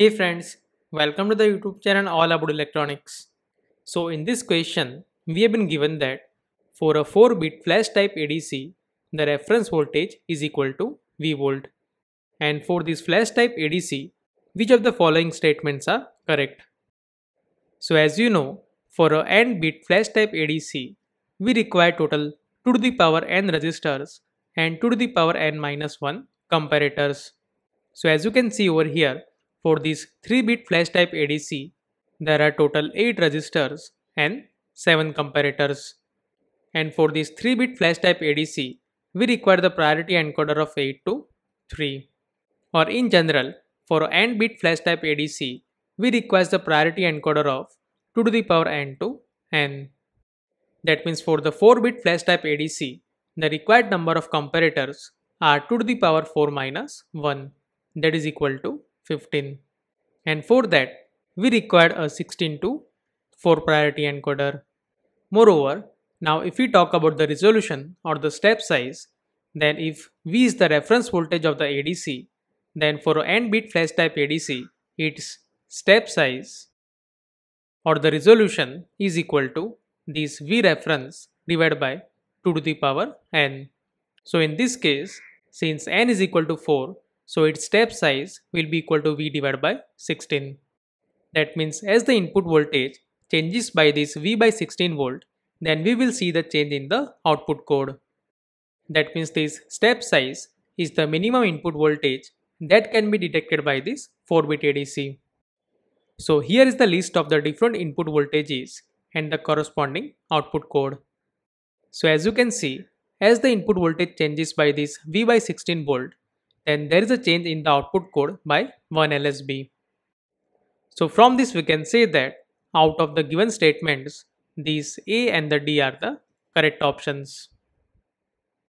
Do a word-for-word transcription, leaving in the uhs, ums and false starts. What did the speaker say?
Hey friends, welcome to the YouTube channel All About Electronics. So in this question, we have been given that for a four bit flash-type A D C, the reference voltage is equal to V volt. And for this flash-type A D C, which of the following statements are correct? So as you know, for a n bit flash-type A D C, we require total two to the power n resistors and two to the power n minus one comparators. So as you can see over here, for this three bit flash type A D C, there are total eight resistors and seven comparators. And for this three bit flash type A D C, we require the priority encoder of eight to three. Or in general, for n bit flash type A D C, we require the priority encoder of two to the power n to n. That means for the four bit flash type A D C, the required number of comparators are two to the power four minus one, that is equal to fifteen. And for that, we required a sixteen to four priority encoder. Moreover, now if we talk about the resolution or the step size, then if V is the reference voltage of the A D C, then for n bit flash type A D C, its step size or the resolution is equal to this V reference divided by two to the power n. So in this case, since n is equal to four, so its step size will be equal to V divided by sixteen. That means as the input voltage changes by this V by sixteen volt, then we will see the change in the output code. That means this step size is the minimum input voltage that can be detected by this four bit A D C. So here is the list of the different input voltages and the corresponding output code. So as you can see, as the input voltage changes by this V by sixteen volt, then there is a change in the output code by one L S B. So from this we can say that out of the given statements, these A and the D are the correct options.